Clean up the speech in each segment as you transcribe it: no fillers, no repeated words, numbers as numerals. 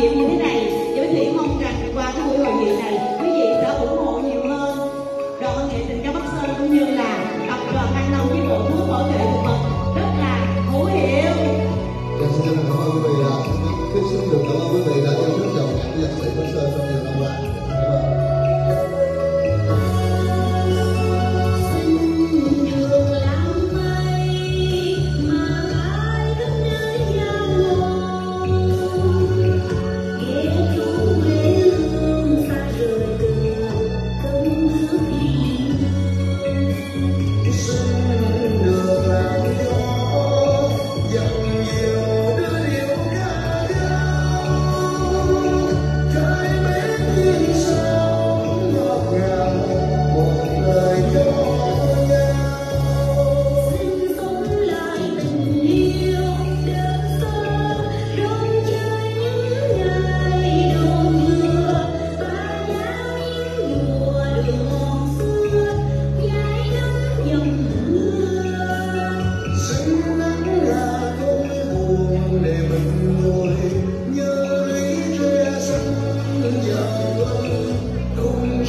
nghiệm như thế này, thì quý vị mong rằng qua cái buổi hội nghị này, quý vị sẽ ủng hộ nhiều hơn đoàn nghệ tình ca Bắc Sơn cũng như là tập đoàn An Long với bộ thuốc bảo vệ thực vật rất là hữu hiệu. Xin cảm ơn quý vị đã yêu thích dòng nhạc nhạc sĩ Bắc Sơn trong nhiều năm qua.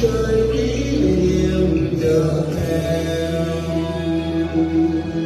Trời đi niềm chờ em.